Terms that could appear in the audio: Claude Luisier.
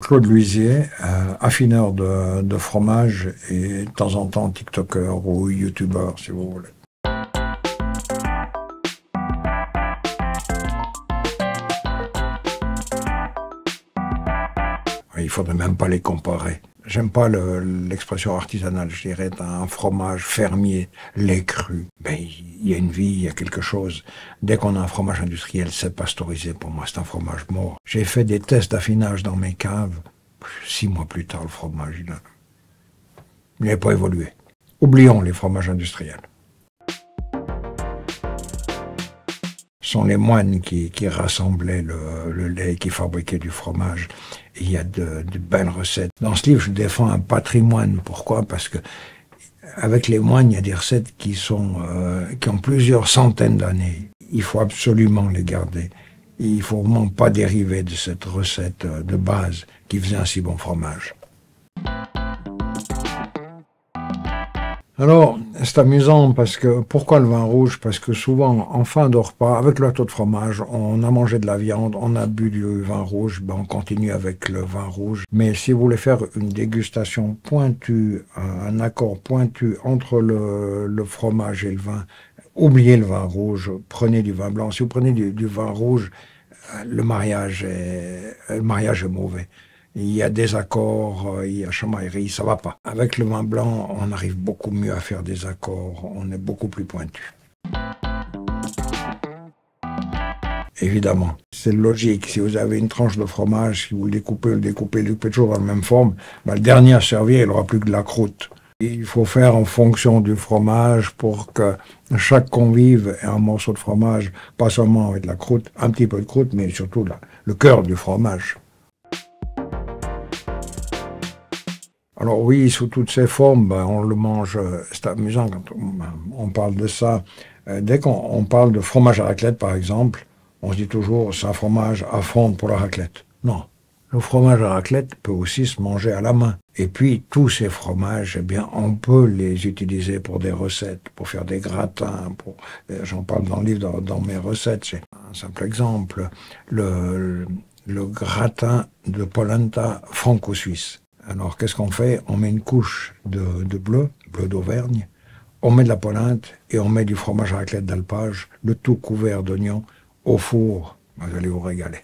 Claude Luisier, affineur de fromage et de temps en temps tiktoker ou youtubeur si vous voulez. Il faudrait même pas les comparer. J'aime pas l'expression artisanale, je dirais, un fromage fermier, lait cru. Ben, il y a une vie, il y a quelque chose. Dès qu'on a un fromage industriel, c'est pasteurisé. Pour moi, c'est un fromage mort. J'ai fait des tests d'affinage dans mes caves. 6 mois plus tard, le fromage, il n'avait pas évolué. Oublions les fromages industriels. Ce sont les moines qui rassemblaient le lait, qui fabriquaient du fromage. Et il y a de belles recettes. Dans ce livre, je défends un patrimoine. Pourquoi? Parce que avec les moines, il y a des recettes qui ont plusieurs centaines d'années. Il faut absolument les garder. Il faut vraiment pas dériver de cette recette de base qui faisait un si bon fromage. Alors, c'est amusant parce que, pourquoi le vin rouge? Parce que souvent, en fin de repas, avec le taux de fromage, on a mangé de la viande, on a bu du vin rouge, ben on continue avec le vin rouge. Mais si vous voulez faire une dégustation pointue, un accord pointu entre le fromage et le vin, oubliez le vin rouge, prenez du vin blanc. Si vous prenez du vin rouge, le mariage est mauvais. Il y a des accords, il y a chamaillerie, ça va pas. Avec le vin blanc, on arrive beaucoup mieux à faire des accords, on est beaucoup plus pointu. Évidemment, c'est logique. Si vous avez une tranche de fromage, si vous le découpez toujours dans la même forme, ben le dernier à servir, il aura plus que de la croûte. Il faut faire en fonction du fromage pour que chaque convive ait un morceau de fromage, pas seulement avec de la croûte, un petit peu de croûte, mais surtout le cœur du fromage. Alors oui, sous toutes ses formes, ben, on le mange, c'est amusant quand on parle de ça. Dès qu'on parle de fromage à raclette, par exemple, on se dit toujours, c'est un fromage à fondre pour la raclette. Non, le fromage à raclette peut aussi se manger à la main. Et puis, tous ces fromages, eh bien, on peut les utiliser pour des recettes, pour faire des gratins, pour... J'en parle dans le livre, dans mes recettes, c'est un simple exemple. Le gratin de polenta franco-suisse. Alors, qu'est-ce qu'on fait? On met une couche de bleu d'Auvergne, on met de la polenta et on met du fromage à raclette d'alpage, le tout couvert d'oignons, au four. Vous allez vous régaler.